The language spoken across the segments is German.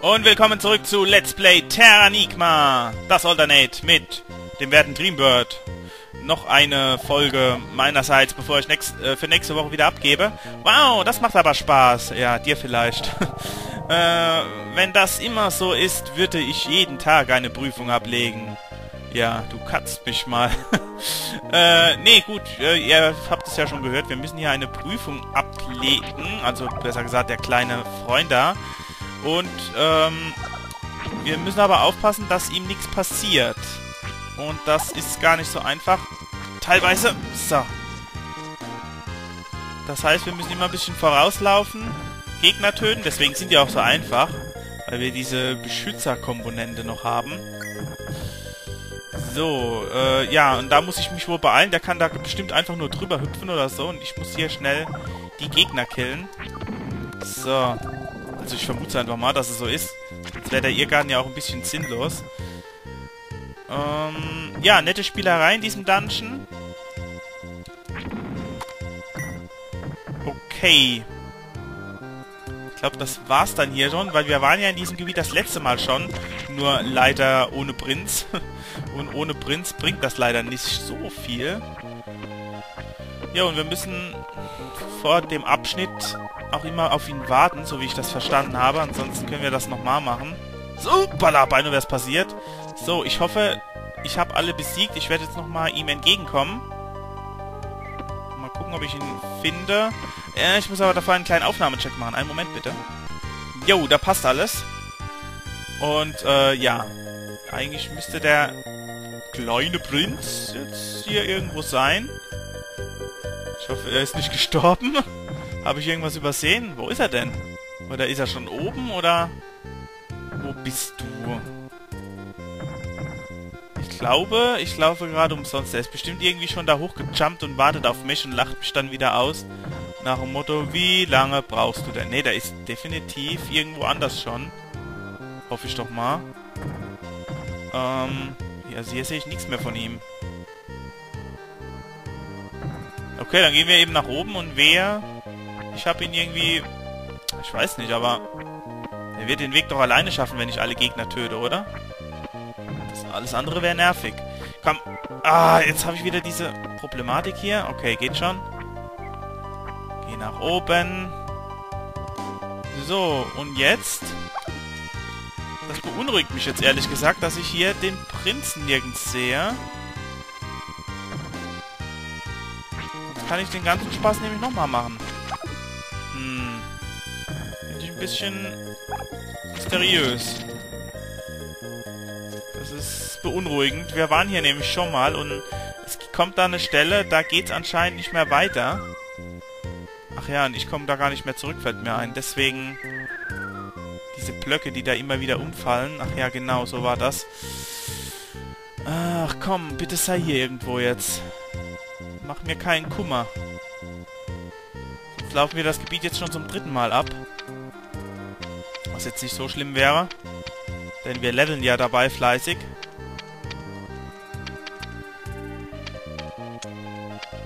Und willkommen zurück zu Let's Play Terranigma, das Alternate mit dem werten Dreambird. Noch eine Folge meinerseits, bevor ich für nächste Woche wieder abgebe. Wow, das macht aber Spaß. Ja, dir vielleicht. Wenn das immer so ist, würde ich jeden Tag eine Prüfung ablegen. Ja, du katzt mich mal. Nee, gut, ihr habt es ja schon gehört, wir müssen hier eine Prüfung ablegen. Also, besser gesagt, der kleine Freund da. Und, wir müssen aber aufpassen, dass ihm nichts passiert. Und das ist gar nicht so einfach. Teilweise. So. Das heißt, wir müssen immer ein bisschen vorauslaufen. Gegner töten, deswegen sind die auch so einfach. Weil wir diese Beschützerkomponente noch haben. So, ja, und da muss ich mich wohl beeilen. Der kann da bestimmt einfach nur drüber hüpfen oder so. Und ich muss hier schnell die Gegner killen. So. Also ich vermute es einfach mal, dass es so ist. Sonst wäre der Irrgarten ja auch ein bisschen sinnlos. Ja, nette Spielerei in diesem Dungeon. Okay. Ich glaube, das war's dann hier schon, weil wir waren ja in diesem Gebiet das letzte Mal schon. Nur leider ohne Prinz. Und ohne Prinz bringt das leider nicht so viel. Ja, und wir müssen vor dem Abschnitt auch immer auf ihn warten, so wie ich das verstanden habe. Ansonsten können wir das nochmal machen. Super, beinahe wäre es passiert. So, ich hoffe, ich habe alle besiegt. Ich werde jetzt nochmal ihm entgegenkommen. Mal gucken, ob ich ihn finde. Ich muss aber davor einen kleinen Aufnahmecheck machen. Einen Moment bitte. Jo, da passt alles. Und, ja. Eigentlich müsste der kleine Prinz jetzt hier irgendwo sein. Ich hoffe, er ist nicht gestorben. Habe ich irgendwas übersehen? Wo ist er denn? Oder ist er schon oben, oder? Wo bist du? Ich laufe gerade umsonst. Er ist bestimmt irgendwie schon da hochgejumpt und wartet auf mich und lacht mich dann wieder aus. Nach dem Motto, wie lange brauchst du denn? Ne, der ist definitiv irgendwo anders schon. Hoffe ich doch mal. Also hier sehe ich nichts mehr von ihm. Okay, dann gehen wir eben nach oben und wer... Ich habe ihn irgendwie... Ich weiß nicht, aber... Er wird den Weg doch alleine schaffen, wenn ich alle Gegner töte, oder? Das alles andere wäre nervig. Komm. Ah, jetzt habe ich wieder diese Problematik hier. Okay, geht schon. Geh nach oben. So, und jetzt? Das beunruhigt mich jetzt ehrlich gesagt, dass ich hier den Prinzen nirgends sehe. Jetzt kann ich den ganzen Spaß nämlich nochmal machen. Finde ich ein bisschen... mysteriös. Das ist beunruhigend. Wir waren hier nämlich schon mal und es kommt da eine Stelle, da geht's anscheinend nicht mehr weiter. Ach ja, und ich komme da gar nicht mehr zurück, fällt mir ein. Deswegen diese Blöcke, die da immer wieder umfallen. Ach ja, genau, so war das. Ach komm, bitte sei hier irgendwo jetzt. Mach mir keinen Kummer. Sonst laufen wir das Gebiet jetzt schon zum 3. Mal ab. Was jetzt nicht so schlimm wäre. Denn wir leveln ja dabei fleißig.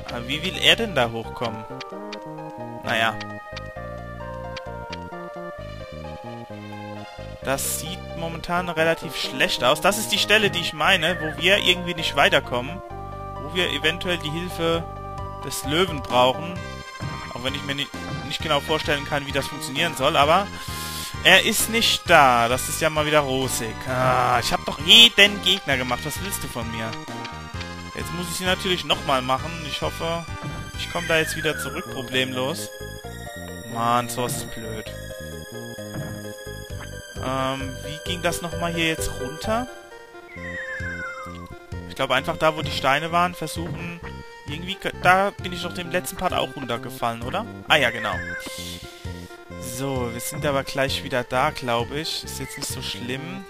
Aber wie will er denn da hochkommen? Naja. Das sieht momentan relativ schlecht aus. Das ist die Stelle, die ich meine, wo wir irgendwie nicht weiterkommen. Wo wir eventuell die Hilfe des Löwen brauchen. Auch wenn ich mir nicht genau vorstellen kann, wie das funktionieren soll, aber... Er ist nicht da. Das ist ja mal wieder rosig. Ah, ich habe doch jeden Gegner gemacht. Was willst du von mir? Jetzt muss ich sie natürlich nochmal machen. Ich hoffe, ich komme da jetzt wieder zurück problemlos. Mann, sowas ist blöd. Wie ging das nochmal hier jetzt runter? Ich glaube einfach da, wo die Steine waren, versuchen... Irgendwie... Da bin ich doch dem letzten Part auch runtergefallen, oder? Ah ja, genau. So, wir sind aber gleich wieder da, glaube ich. Ist jetzt nicht so schlimm.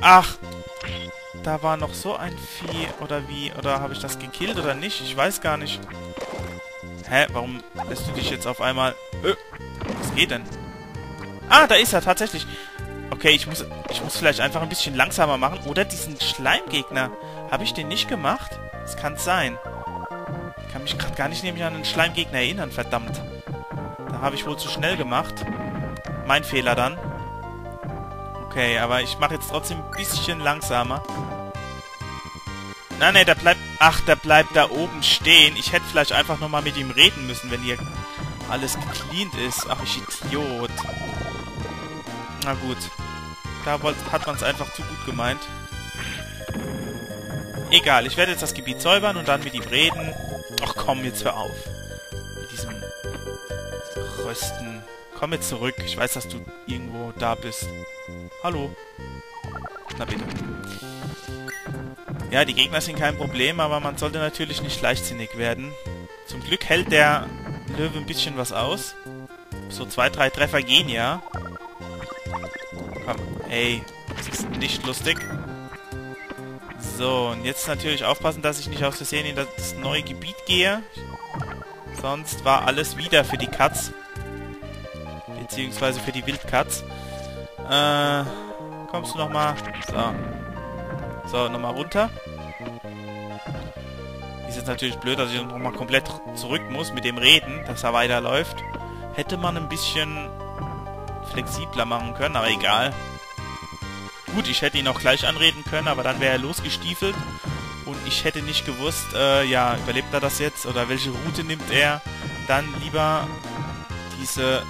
Ach! Da war noch so ein Vieh, oder wie? Oder habe ich das gekillt oder nicht? Ich weiß gar nicht. Hä? Warum lässt du dich jetzt auf einmal... was geht denn? Ah, da ist er, tatsächlich. Okay, ich muss vielleicht einfach ein bisschen langsamer machen. Oder diesen Schleimgegner. Habe ich den nicht gemacht? Das kann sein. Ich kann mich gerade gar nicht nämlich an einen Schleimgegner erinnern, verdammt. Da habe ich wohl zu schnell gemacht. Mein Fehler dann. Okay, aber ich mache jetzt trotzdem ein bisschen langsamer. Nein, der bleibt... Ach, der bleibt da oben stehen. Ich hätte vielleicht einfach nochmal mit ihm reden müssen, wenn hier alles gecleant ist. Ach, ich Idiot. Na gut. Da hat man es einfach zu gut gemeint. Egal, ich werde jetzt das Gebiet säubern und dann mit ihm reden. Ach komm, jetzt hör auf. Mit diesem Rösten. Komm jetzt zurück. Ich weiß, dass du irgendwo da bist. Hallo. Na bitte. Ja, die Gegner sind kein Problem, aber man sollte natürlich nicht leichtsinnig werden. Zum Glück hält der Löwe ein bisschen was aus. So 2, 3 Treffer gehen ja. Komm, ey. Das ist nicht lustig. So, und jetzt natürlich aufpassen, dass ich nicht aus Versehen in das neue Gebiet gehe. Sonst war alles wieder für die Katz. Beziehungsweise für die Wildkatz. Kommst du nochmal? So. So, nochmal runter. Ist jetzt natürlich blöd, dass ich nochmal komplett zurück muss mit dem Reden, dass er weiterläuft. Hätte man ein bisschen flexibler machen können, aber egal. Gut, ich hätte ihn auch gleich anreden können, aber dann wäre er losgestiefelt und ich hätte nicht gewusst, ja, überlebt er das jetzt oder welche Route nimmt er? Dann lieber diese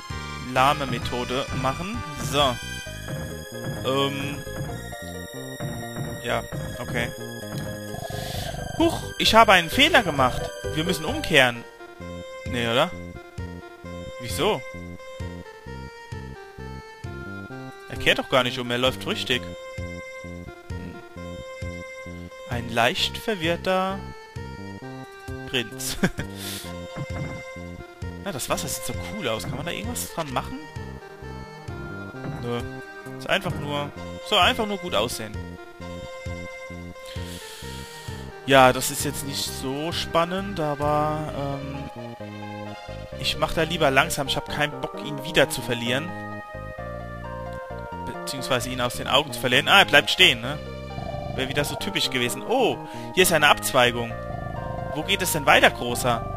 lahme Methode machen. So. Ja, okay. Huch, ich habe einen Fehler gemacht. Wir müssen umkehren. Nee, oder? Wieso? Er kehrt doch gar nicht um, er läuft richtig. Ein leicht verwirrter Prinz. Ja, das Wasser sieht so cool aus. Kann man da irgendwas dran machen? Nö. Ist einfach nur... So, einfach nur gut aussehen. Ja, das ist jetzt nicht so spannend, aber... ich mache da lieber langsam. Ich habe keinen Bock, ihn wieder zu verlieren. Beziehungsweise ihn aus den Augen zu verlieren. Ah, er bleibt stehen, ne? Wäre wieder so typisch gewesen. Oh, hier ist eine Abzweigung. Wo geht es denn weiter, Großer?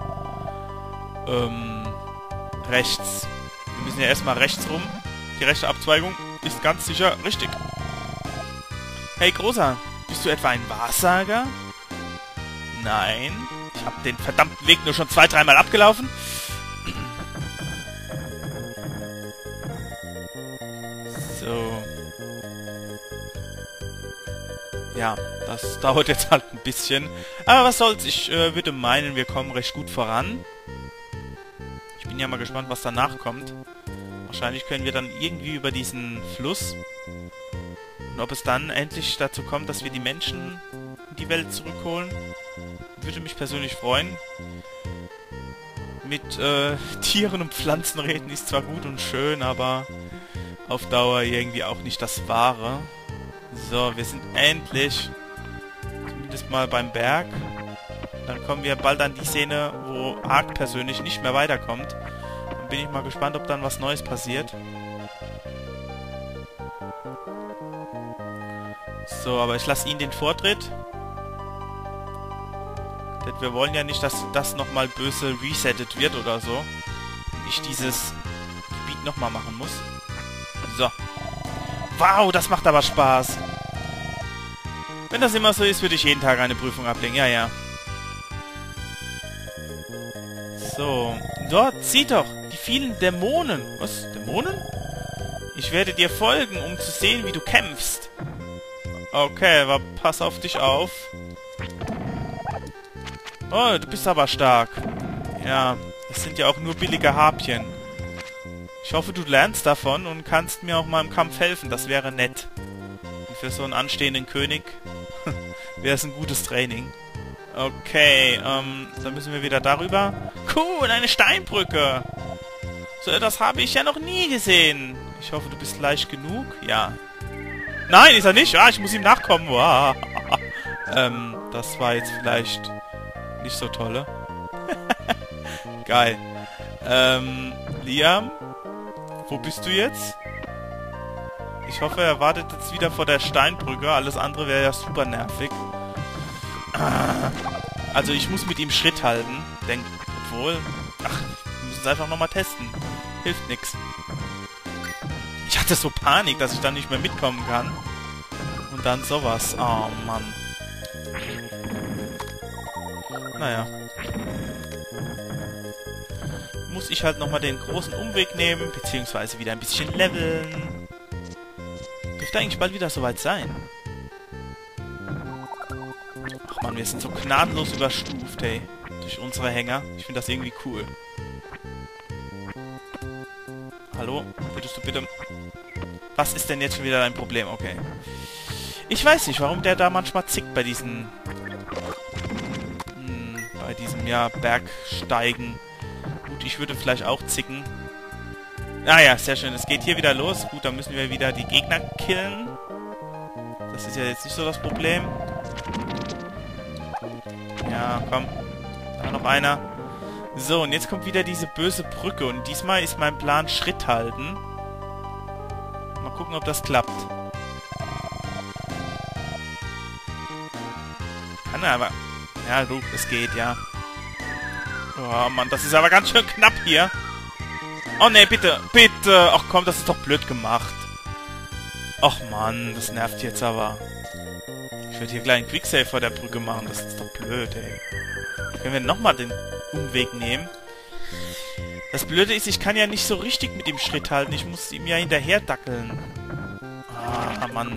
Rechts. Wir müssen ja erstmal rechts rum. Die rechte Abzweigung ist ganz sicher richtig. Hey, Großer. Bist du etwa ein Wahrsager? Nein. Ich habe den verdammten Weg nur schon 2, 3 Mal abgelaufen. So. Ja, das dauert jetzt halt ein bisschen. Aber was soll's, ich würde meinen, wir kommen recht gut voran. Ich bin ja mal gespannt, was danach kommt. Wahrscheinlich können wir dann irgendwie über diesen Fluss. Und ob es dann endlich dazu kommt, dass wir die Menschen in die Welt zurückholen. Würde mich persönlich freuen. Mit Tieren und Pflanzen reden ist zwar gut und schön, aber... auf Dauer irgendwie auch nicht das Wahre. So, wir sind endlich zumindest mal beim Berg. Dann kommen wir bald an die Szene, wo Ark persönlich nicht mehr weiterkommt. Dann bin ich mal gespannt, ob dann was Neues passiert. So, aber ich lasse ihn den Vortritt. Denn wir wollen ja nicht, dass das nochmal böse resettet wird oder so. Und ich dieses Gebiet nochmal machen muss. So. Wow, das macht aber Spaß. Wenn das immer so ist, würde ich jeden Tag eine Prüfung ablegen. Ja, ja. So. Dort, sieh doch. Die vielen Dämonen. Was? Dämonen? Ich werde dir folgen, um zu sehen, wie du kämpfst. Okay, aber pass auf dich auf. Oh, du bist aber stark. Ja, das sind ja auch nur billige Harpien. Ich hoffe, du lernst davon und kannst mir auch mal im Kampf helfen. Das wäre nett. Und für so einen anstehenden König wäre es ein gutes Training. Okay, dann müssen wir wieder darüber. Cool, eine Steinbrücke. So etwas habe ich ja noch nie gesehen. Ich hoffe, du bist leicht genug. Ja. Nein, ist er nicht. Ah, ich muss ihm nachkommen. Wow. Das war jetzt vielleicht nicht so toll. Geil. Liam? Wo bist du jetzt? Ich hoffe, er wartet jetzt wieder vor der Steinbrücke. Alles andere wäre ja super nervig. Also ich muss mit ihm Schritt halten. Obwohl... Ach, wir müssen es einfach nochmal testen. Hilft nix. hatte so Panik, dass ich dann nicht mehr mitkommen kann. Und dann sowas. Oh, Mann. Naja. Muss ich halt nochmal den großen Umweg nehmen, beziehungsweise wieder ein bisschen leveln. Dürfte eigentlich bald wieder soweit sein. Ach man, wir sind so gnadenlos überstuft, ey. Durch unsere Hänger. Ich finde das irgendwie cool. Hallo? Würdest du bitte... Was ist denn jetzt schon wieder dein Problem? Okay. Ich weiß nicht, warum der da manchmal zickt bei diesen... bei diesem, ja, Bergsteigen. Gut, ich würde vielleicht auch zicken. Ah ja, sehr schön. Es geht hier wieder los. Gut, dann müssen wir wieder die Gegner killen. Das ist ja jetzt nicht so das Problem. Ja, komm. Da noch einer. So, und jetzt kommt wieder diese böse Brücke. Und diesmal ist mein Plan Schritt halten. Mal gucken, ob das klappt. Kann er aber... Ja, gut, es geht, ja. Oh, Mann, das ist aber ganz schön knapp hier. Oh, ne, bitte, bitte. Ach komm, das ist doch blöd gemacht. Ach, Mann, das nervt jetzt aber. Ich würde hier gleich einen Quicksave vor der Brücke machen. Das ist doch blöd, ey. Können wir nochmal den Umweg nehmen? Das Blöde ist, ich kann ja nicht so richtig mit ihm Schritt halten. Ich muss ihm ja hinterher dackeln. Ah, Mann.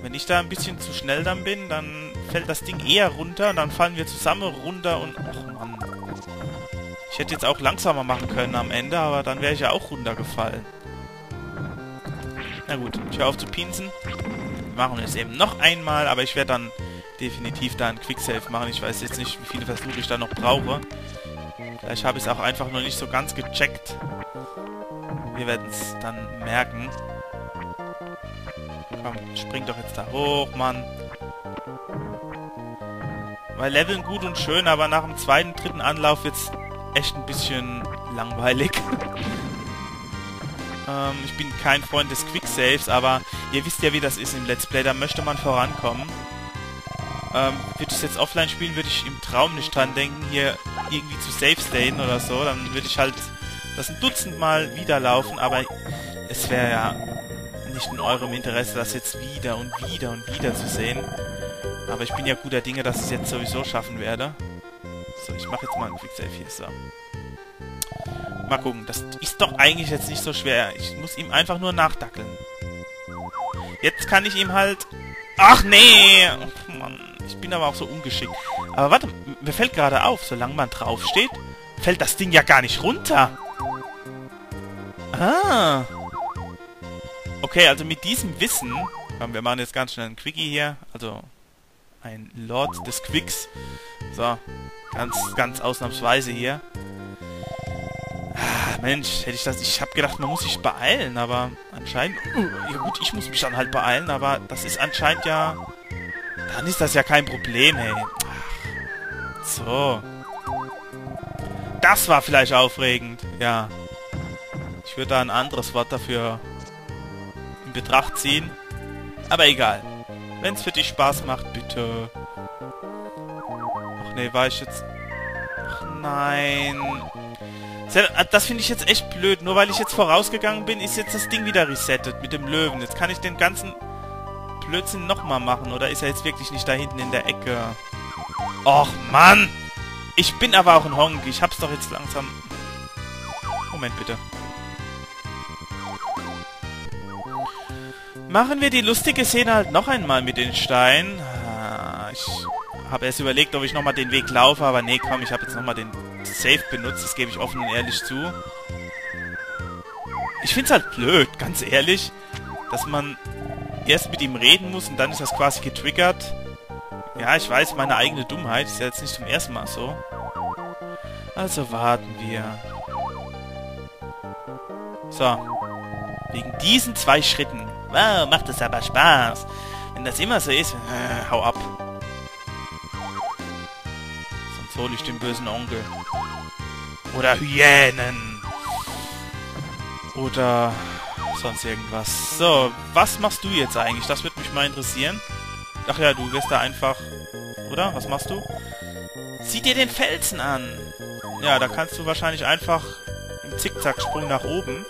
Wenn ich da ein bisschen zu schnell dann bin, dann... fällt das Ding eher runter und dann fallen wir zusammen runter und... Och, Mann. Ich hätte jetzt auch langsamer machen können am Ende, aber dann wäre ich ja auch runtergefallen. Na gut, ich höre auf zu pinsen. Wir machen es eben noch einmal, aber ich werde dann definitiv da einen Quicksave machen. Ich weiß jetzt nicht, wie viele Versuche ich da noch brauche. Vielleicht habe ich es auch einfach noch nicht so ganz gecheckt. Wir werden es dann merken. Komm, spring doch jetzt da hoch, Mann. Weil Leveln gut und schön, aber nach dem zweiten, dritten Anlauf wird's echt ein bisschen langweilig. Ich bin kein Freund des Quicksaves, aber ihr wisst ja, wie das ist im Let's Play, da möchte man vorankommen. Würde ich es jetzt offline spielen, würde ich im Traum nicht dran denken, hier irgendwie zu Safe-Staten oder so. Dann würde ich halt das ein Dutzend Mal wieder laufen, aber es wäre ja nicht in eurem Interesse, das jetzt wieder und wieder und wieder zu sehen. Aber ich bin ja guter Dinge, dass ich es jetzt sowieso schaffen werde. So, ich mache jetzt mal einen Quicksave hier. So. Mal gucken. Das ist doch eigentlich jetzt nicht so schwer. Ich muss ihm einfach nur nachdackeln. Jetzt kann ich ihm halt... Ach, nee! Oh, Mann. Ich bin aber auch so ungeschickt. Aber warte, mir fällt gerade auf, solange man draufsteht, fällt das Ding ja gar nicht runter. Ah. Okay, also mit diesem Wissen... Komm, wir machen jetzt ganz schnell einen Quickie hier. Also... Ein Lord des Quicks. So, ganz ausnahmsweise hier. Ah, Mensch, hätte ich das... Ich habe gedacht, man muss sich beeilen, aber anscheinend... ja gut, ich muss mich dann halt beeilen, aber das ist anscheinend ja... Dann ist das ja kein Problem, hey. Ach, so. Das war vielleicht aufregend, ja. Ich würde da ein anderes Wort dafür in Betracht ziehen. Aber egal. Wenn es für dich Spaß macht, bitte. Ach nee, war ich jetzt... Ach nein. Das finde ich jetzt echt blöd. Nur weil ich jetzt vorausgegangen bin, ist jetzt das Ding wieder resettet mit dem Löwen. Jetzt kann ich den ganzen Blödsinn nochmal machen. Oder ist er jetzt wirklich nicht da hinten in der Ecke? Och, Mann. Ich bin aber auch ein Honk. Ich hab's doch jetzt langsam... Moment, bitte. Machen wir die lustige Szene halt noch einmal mit den Steinen. Ich habe erst überlegt, ob ich nochmal den Weg laufe, aber nee, komm, ich habe jetzt nochmal den Safe benutzt, das gebe ich offen und ehrlich zu. Ich finde es halt blöd, ganz ehrlich, dass man erst mit ihm reden muss und dann ist das quasi getriggert. Ja, ich weiß, meine eigene Dummheit ist ja jetzt nicht zum ersten Mal so. Also warten wir. So. Wegen diesen 2 Schritten. Wow, macht es aber Spaß. Wenn das immer so ist, hau ab. Sonst hole ich den bösen Onkel. Oder Hyänen. Oder sonst irgendwas. So, was machst du jetzt eigentlich? Das würde mich mal interessieren. Ach ja, du wirst da einfach... Oder? Was machst du? Sieh dir den Felsen an. Ja, da kannst du wahrscheinlich einfach im Zickzacksprung nach oben...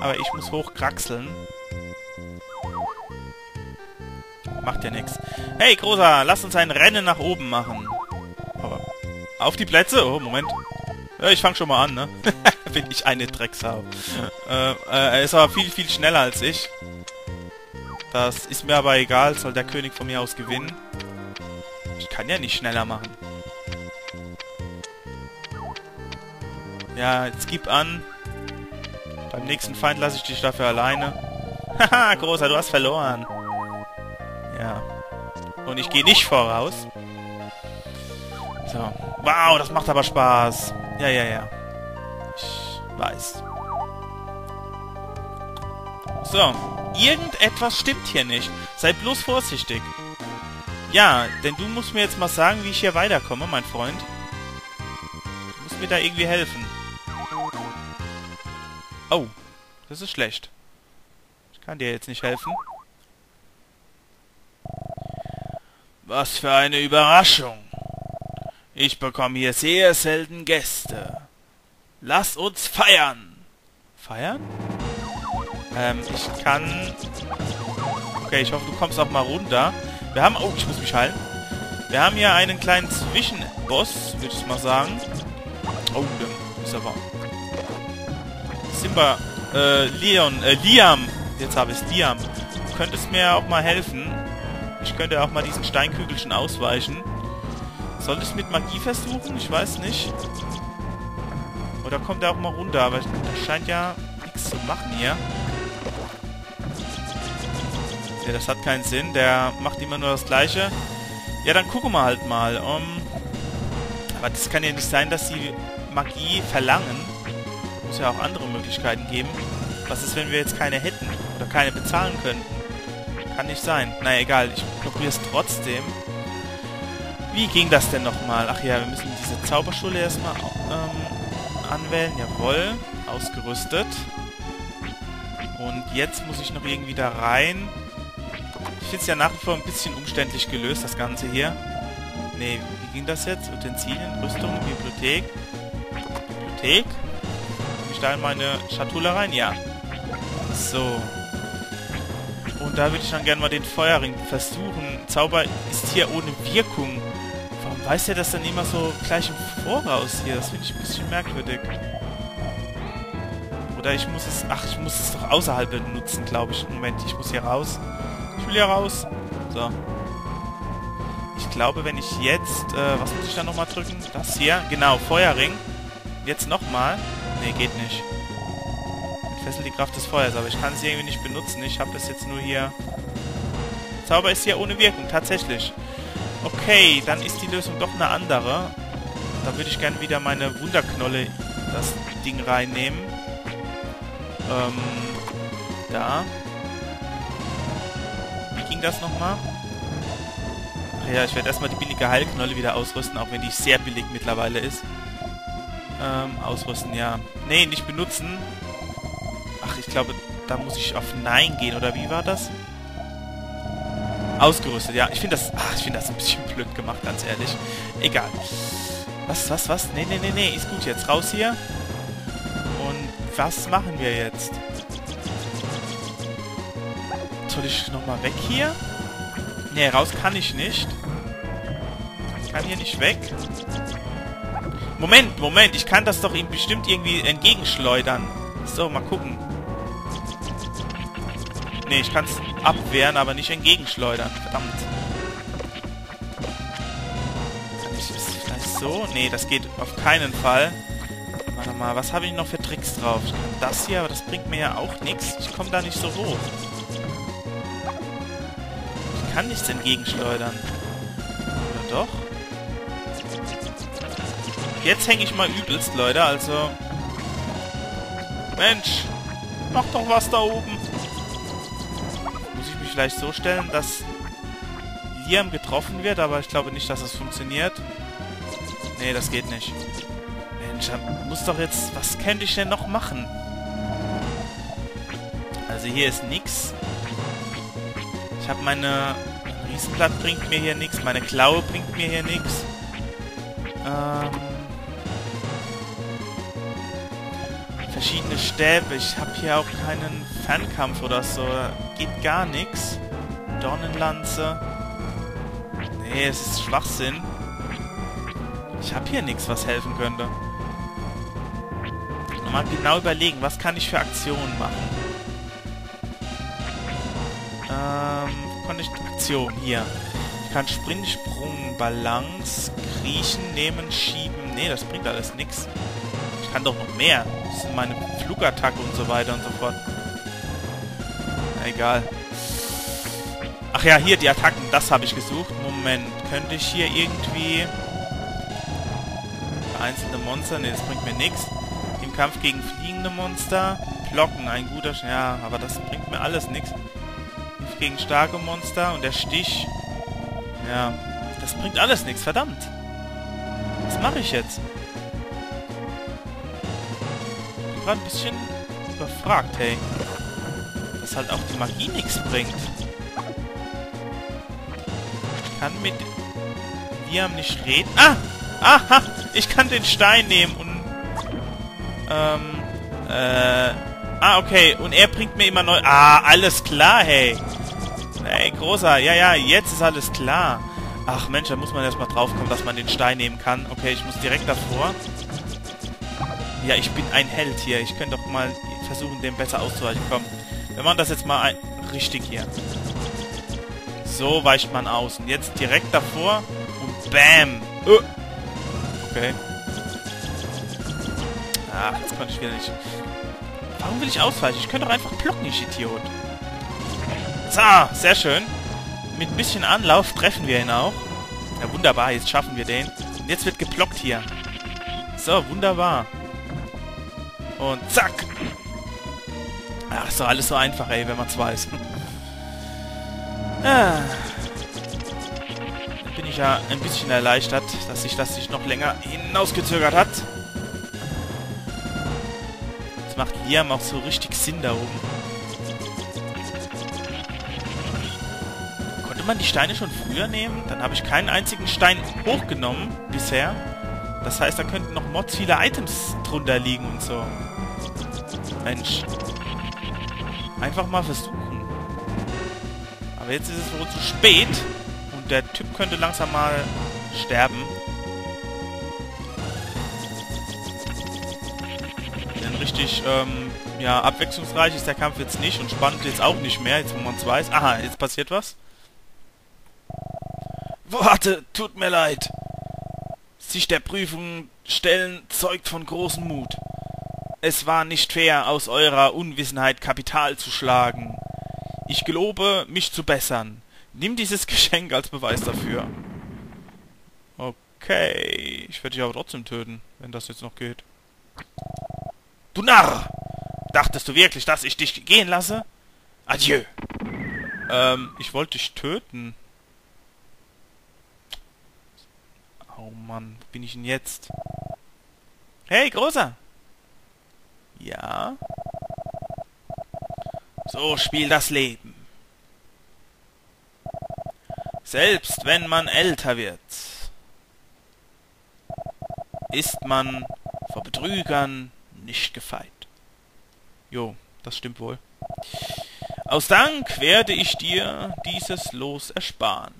Aber ich muss hochkraxeln. Macht ja nichts. Hey, Großer, lass uns ein Rennen nach oben machen. Auf die Plätze? Oh, Moment. Ja, ich fange schon mal an, ne? Bin ich eine Drecksau. Er ist aber viel, viel schneller als ich. Das ist mir aber egal, soll der König von mir aus gewinnen. Ich kann ja nicht schneller machen. Ja, jetzt gib an. Beim nächsten Feind lasse ich dich dafür alleine. Haha, Großer, du hast verloren. Ja. Und ich gehe nicht voraus. So. Wow, das macht aber Spaß. Ja, ja, ja. Ich weiß. So. Irgendetwas stimmt hier nicht. Sei bloß vorsichtig. Ja, denn du musst mir jetzt mal sagen, wie ich hier weiterkomme, mein Freund. Du musst mir da irgendwie helfen. Oh, das ist schlecht. Ich kann dir jetzt nicht helfen. Was für eine Überraschung. Ich bekomme hier sehr selten Gäste. Lass uns feiern. Feiern? Ich kann... Okay, ich hoffe, du kommst auch mal runter. Wir haben... Oh, ich muss mich halten. Wir haben hier einen kleinen Zwischenboss, würde ich mal sagen. Oh, der ist aber... Simba, Liam. Jetzt habe ich es, Liam. Du könntest mir auch mal helfen. Ich könnte auch mal diesen Steinkügelchen ausweichen. Soll ich mit Magie versuchen? Ich weiß nicht. Oder kommt er auch mal runter? Aber das scheint ja nichts zu machen hier. Ja, das hat keinen Sinn. Der macht immer nur das Gleiche. Ja, dann gucken wir halt mal. Aber das kann ja nicht sein, dass die Magie verlangen. Muss ja auch andere Möglichkeiten geben. Was ist, wenn wir jetzt keine hätten? Oder keine bezahlen könnten? Kann nicht sein. Naja, egal. Ich probiere es trotzdem. Wie ging das denn nochmal? Ach ja, wir müssen diese Zauberschule erstmal anwählen. Jawohl. Ausgerüstet. Und jetzt muss ich noch irgendwie da rein. Ich finde es ja nach wie vor ein bisschen umständlich gelöst, das Ganze hier. Ne, wie ging das jetzt? Utensilien, Rüstung, Bibliothek. Bibliothek? Komme ich da in meine Schatulle rein? Ja. So. Und da würde ich dann gerne mal den Feuerring versuchen. Zauber ist hier ohne Wirkung. Warum weiß er das dann immer so gleich im Voraus hier? Das finde ich ein bisschen merkwürdig. Oder ich muss es... Ach, ich muss es doch außerhalb benutzen, glaube ich. Moment, ich muss hier raus. Ich will hier raus. So. Ich glaube, wenn ich jetzt... was muss ich da nochmal drücken? Das hier. Genau, Feuerring. Jetzt nochmal. Ne, geht nicht. Fessel die Kraft des Feuers, aber ich kann sie irgendwie nicht benutzen. Ich habe das jetzt nur hier... Zauber ist hier ohne Wirkung, tatsächlich. Okay, dann ist die Lösung doch eine andere. Da würde ich gerne wieder meine Wunderknolle das Ding reinnehmen. Da. Wie ging das nochmal? Ach ja, ich werde erstmal die billige Heilknolle wieder ausrüsten, auch wenn die sehr billig mittlerweile ist. Ausrüsten, ja. Nee, nicht benutzen. Ach, ich glaube, da muss ich auf Nein gehen, oder wie war das? Ausgerüstet, ja. Ich finde das... Ach, ich finde das ein bisschen blöd gemacht, ganz ehrlich. Egal. Was? Nee, nee, nee, nee. Ist gut jetzt. Raus hier. Und was machen wir jetzt? Soll ich nochmal weg hier? Nee, raus kann ich nicht. Ich kann hier nicht weg. Moment. Ich kann das doch ihm bestimmt irgendwie entgegenschleudern. So, mal gucken. Ne, ich kann es abwehren, aber nicht entgegenschleudern. Verdammt. Kann ich das vielleicht so? Ne, das geht auf keinen Fall. Warte mal, was habe ich noch für Tricks drauf? Ich kann das hier, aber das bringt mir ja auch nichts. Ich komme da nicht so hoch. Ich kann nichts entgegenschleudern. Oder doch? Jetzt hänge ich mal übelst, Leute, also... Mensch, mach doch was da oben. Muss ich mich vielleicht so stellen, dass Liam getroffen wird, aber ich glaube nicht, dass das funktioniert. Nee, das geht nicht. Mensch, muss doch jetzt... Was könnte ich denn noch machen? Also hier ist nichts. Ich habe meine... Riesenblatt bringt mir hier nichts. Meine Klaue bringt mir hier nichts. verschiedene Stäbe. Ich habe hier auch keinen Fernkampf oder so. Geht gar nichts. Dornenlanze. Nee, es ist Schwachsinn. Ich habe hier nichts, was helfen könnte. Mal genau überlegen, was kann ich für Aktionen machen? Konnte ich Aktion hier. Ich kann Sprint, Sprung, Balance, Kriechen, Nehmen, Schieben. Nee, das bringt alles nichts. Ich kann doch noch mehr. Das sind meine Flugattacke und so weiter und so fort. Na, egal. Ach ja, hier die Attacken. Das habe ich gesucht. Moment. Könnte ich hier irgendwie... einzelne Monster? Ne, das bringt mir nichts. Im Kampf gegen fliegende Monster. Glocken, ein guter... Ja, aber das bringt mir alles nichts. Gegen starke Monster und der Stich. Ja, das bringt alles nichts, verdammt. Was mache ich jetzt? Ich bin gerade ein bisschen überfragt, hey. Dass halt auch die Magie nichts bringt. Ich kann mit Liam nicht reden. Ah! Aha! Ich kann den Stein nehmen und... Ah, okay. Und er bringt mir immer neu... Ah, alles klar, hey. Ey, großer. Ja, ja, jetzt ist alles klar. Ach, Mensch, da muss man erstmal drauf kommen, dass man den Stein nehmen kann. Okay, ich muss direkt davor. Ja, ich bin ein Held hier. Ich könnte doch mal versuchen, dem besser auszuweichen. Komm, wir machen das jetzt mal richtig hier. So weicht man aus. Und jetzt direkt davor. Und bam. Okay. Ach, jetzt konnte ich wieder nicht... Warum will ich ausweichen? Ich könnte doch einfach blocken, ich Idiot. So, sehr schön. Mit ein bisschen Anlauf treffen wir ihn auch. Ja, wunderbar, jetzt schaffen wir den. Und jetzt wird geblockt hier. So, wunderbar. Und zack. Ach, ist doch alles so einfach, ey, wenn man es weiß. Ah. Dann bin ich ja ein bisschen erleichtert, dass sich das nicht noch länger hinausgezögert hat. Das macht Liam auch so richtig Sinn da oben. Die Steine schon früher nehmen, dann habe ich keinen einzigen Stein hochgenommen bisher. Das heißt, da könnten noch Mods viele Items drunter liegen und so. Mensch. Einfach mal versuchen. Aber jetzt ist es wohl zu spät und der Typ könnte langsam mal sterben. Denn richtig, ja, abwechslungsreich ist der Kampf jetzt nicht und spannend jetzt auch nicht mehr, jetzt wo man es weiß. Aha, jetzt passiert was. Warte, tut mir leid. Sich der Prüfung stellen zeugt von großem Mut. Es war nicht fair, aus eurer Unwissenheit Kapital zu schlagen. Ich gelobe, mich zu bessern. Nimm dieses Geschenk als Beweis dafür. Okay, ich werde dich aber trotzdem töten, wenn das jetzt noch geht. Du Narr! Dachtest du wirklich, dass ich dich gehen lasse? Adieu. Ich wollte dich töten. Oh Mann, wo bin ich denn jetzt? Hey, Großer! Ja? So spielt das Leben. Selbst wenn man älter wird, ist man vor Betrügern nicht gefeit. Jo, das stimmt wohl. Aus Dank werde ich dir dieses Los ersparen.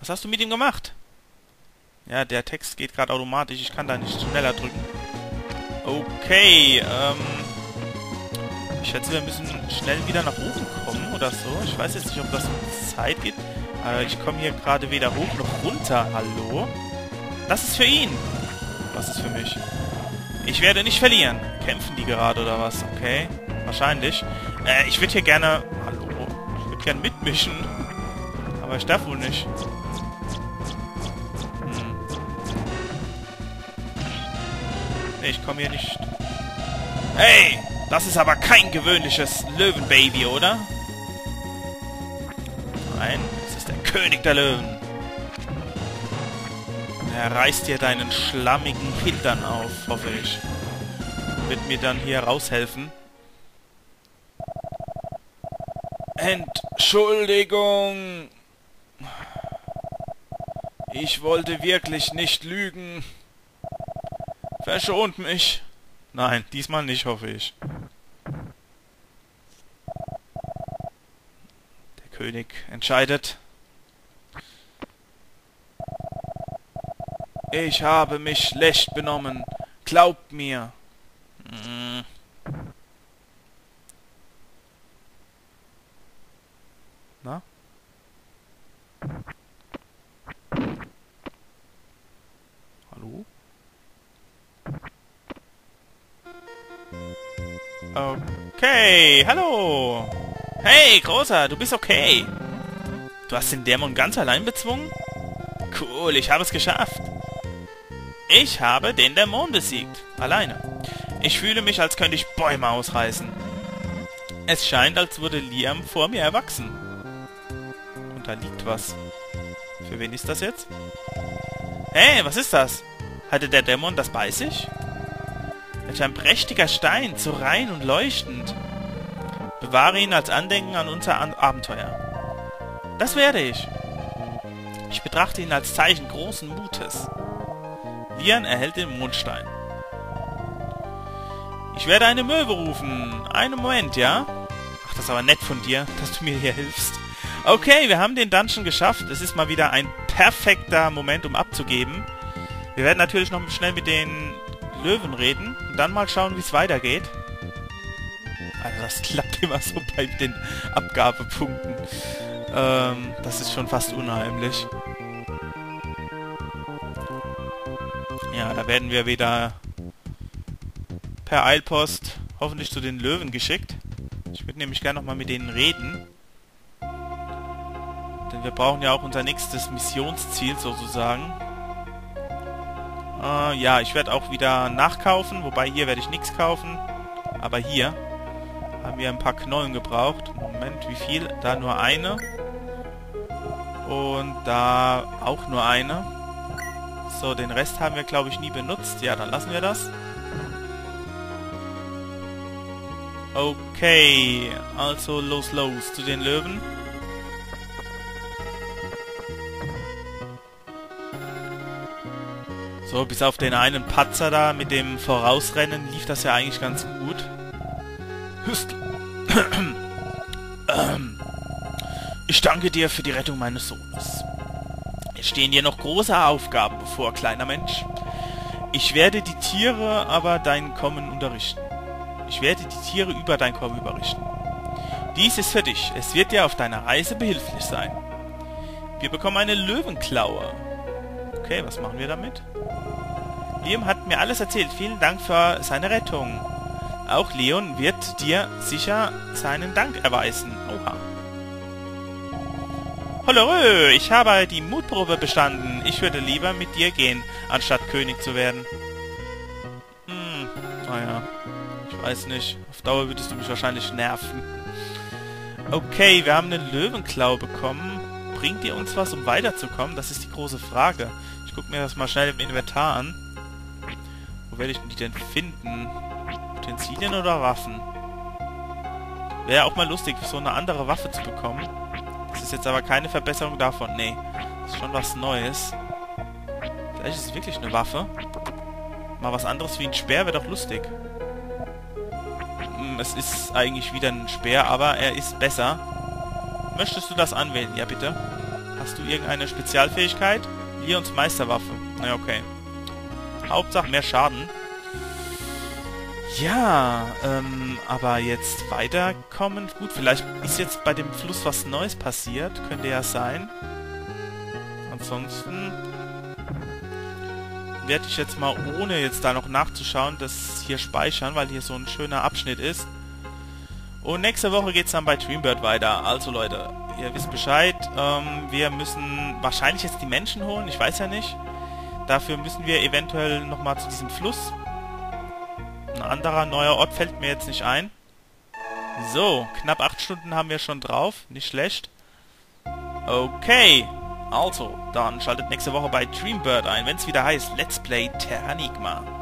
Was hast du mit ihm gemacht? Ja, der Text geht gerade automatisch. Ich kann da nicht schneller drücken. Okay, ich schätze, wir müssen schnell wieder nach oben kommen oder so. Ich weiß jetzt nicht, ob das um Zeit geht. Ich komme hier gerade weder hoch noch runter. Hallo? Das ist für ihn. Was ist für mich? Ich werde nicht verlieren. Kämpfen die gerade oder was? Okay, wahrscheinlich. Ich würde hier gerne... Hallo? Ich würde gerne mitmischen. Aber ich darf wohl nicht. Nee, ich komme hier nicht... Hey! Das ist aber kein gewöhnliches Löwenbaby, oder? Nein, es ist der König der Löwen. Er reißt dir deinen schlammigen Hintern auf, hoffe ich. Wird mir dann hier raushelfen. Entschuldigung! Ich wollte wirklich nicht lügen. Verschont mich! Nein, diesmal nicht, hoffe ich. Der König entscheidet. Ich habe mich schlecht benommen. Glaubt mir. Na? Hallo? Okay, hallo. Hey, Großer, du bist okay. Du hast den Dämon ganz allein bezwungen? Cool, ich habe es geschafft. Ich habe den Dämon besiegt. Alleine. Ich fühle mich, als könnte ich Bäume ausreißen. Es scheint, als würde Liam vor mir erwachsen. Und da liegt was. Für wen ist das jetzt? Hey, was ist das? Hatte der Dämon das bei sich? Welch ein prächtiger Stein, so rein und leuchtend. Bewahre ihn als Andenken an unser Abenteuer. Das werde ich. Ich betrachte ihn als Zeichen großen Mutes. Leon erhält den Mundstein. Ich werde eine Möwe rufen. Einen Moment, ja? Ach, das ist aber nett von dir, dass du mir hier hilfst. Okay, wir haben den Dungeon geschafft. Es ist mal wieder ein perfekter Moment, um abzugeben. Wir werden natürlich noch schnell mit den Löwen reden und dann mal schauen, wie es weitergeht. Also das klappt immer so bei den Abgabepunkten. Das ist schon fast unheimlich. Ja, da werden wir wieder per Eilpost hoffentlich zu den Löwen geschickt. Ich würde nämlich gerne nochmal mit denen reden. Denn wir brauchen ja auch unser nächstes Missionsziel sozusagen. Ja, ich werde auch wieder nachkaufen. Wobei hier werde ich nichts kaufen. Aber hier haben wir ein paar Knollen gebraucht. Moment, wie viel? Da nur eine. Und da auch nur eine. So, den Rest haben wir, glaube ich, nie benutzt. Ja, dann lassen wir das. Okay, also los, zu den Löwen. So, bis auf den einen Patzer da mit dem Vorausrennen lief das ja eigentlich ganz gut. Ich danke dir für die Rettung meines Sohnes. Stehen dir noch große Aufgaben bevor, kleiner Mensch. Ich werde die Tiere aber dein Kommen unterrichten. Ich werde die Tiere über dein Kommen überrichten. Dies ist für dich. Es wird dir auf deiner Reise behilflich sein. Wir bekommen eine Löwenklaue. Okay, was machen wir damit? Liam hat mir alles erzählt. Vielen Dank für seine Rettung. Auch Leon wird dir sicher seinen Dank erweisen. Oha. Hollerö, ich habe die Mutprobe bestanden. Ich würde lieber mit dir gehen, anstatt König zu werden. Naja, ich weiß nicht. Auf Dauer würdest du mich wahrscheinlich nerven. Okay, wir haben eine Löwenklaue bekommen. Bringt ihr uns was, um weiterzukommen? Das ist die große Frage. Ich gucke mir das mal schnell im Inventar an. Wo werde ich die denn finden? Utensilien oder Waffen? Wäre auch mal lustig, so eine andere Waffe zu bekommen. Das ist jetzt aber keine Verbesserung davon. Nee, das ist schon was Neues. Vielleicht ist es wirklich eine Waffe. Mal was anderes wie ein Speer wäre doch lustig. Es ist eigentlich wieder ein Speer, aber er ist besser. Möchtest du das anwählen? Ja, bitte. Hast du irgendeine Spezialfähigkeit? Leons Meisterwaffe. Na, okay. Hauptsache mehr Schaden. Ja, aber jetzt weiterkommen. Gut, vielleicht ist jetzt bei dem Fluss was Neues passiert. Könnte ja sein. Ansonsten werde ich jetzt mal, ohne jetzt da noch nachzuschauen, das hier speichern, weil hier so ein schöner Abschnitt ist. Und nächste Woche geht es dann bei Dreambird weiter. Also Leute, ihr wisst Bescheid. Wir müssen wahrscheinlich jetzt die Menschen holen. Ich weiß ja nicht. Dafür müssen wir eventuell nochmal zu diesem Fluss. Ein anderer neuer Ort fällt mir jetzt nicht ein. So, knapp 8 Stunden haben wir schon drauf. Nicht schlecht. Okay, also, dann schaltet nächste Woche bei Dreambird ein, wenn es wieder heißt Let's Play Terranigma.